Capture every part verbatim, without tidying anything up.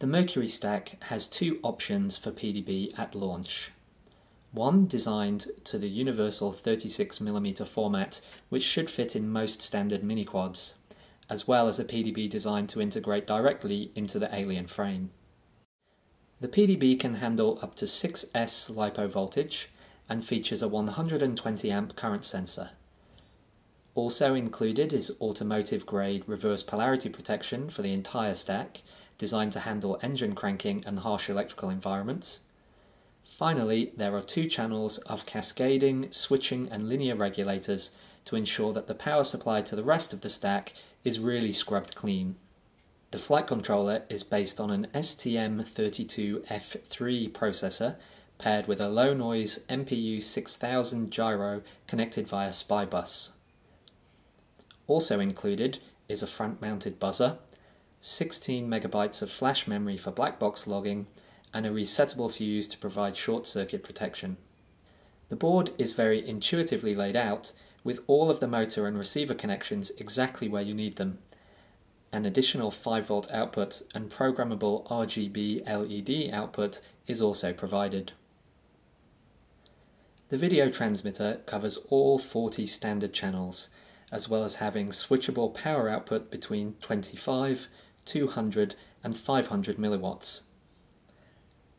The Mercury stack has two options for P D B at launch. One designed to the universal thirty-six millimeter format, which should fit in most standard mini-quads, as well as a P D B designed to integrate directly into the Alien frame. The P D B can handle up to six S LiPo voltage and features a one hundred twenty amp current sensor. Also included is automotive-grade reverse polarity protection for the entire stack, designed to handle engine cranking and harsh electrical environments. Finally, there are two channels of cascading, switching and linear regulators to ensure that the power supply to the rest of the stack is really scrubbed clean. The flight controller is based on an S T M thirty-two F three processor paired with a low-noise M P U six thousand gyro connected via S P I bus. Also included is a front-mounted buzzer, sixteen megabytes of flash memory for black box logging, and a resettable fuse to provide short circuit protection. The board is very intuitively laid out, with all of the motor and receiver connections exactly where you need them, an additional five volt output and programmable R G B L E D output is also provided. The video transmitter covers all forty standard channels, as well as having switchable power output between twenty-five, two hundred and five hundred milliwatts.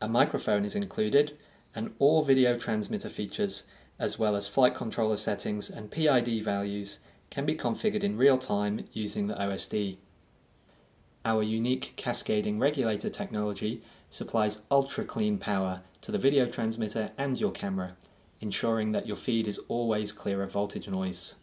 A microphone is included, and all video transmitter features, as well as flight controller settings and P I D values, can be configured in real time using the O S D. Our unique cascading regulator technology supplies ultra-clean power to the video transmitter and your camera, ensuring that your feed is always clear of voltage noise.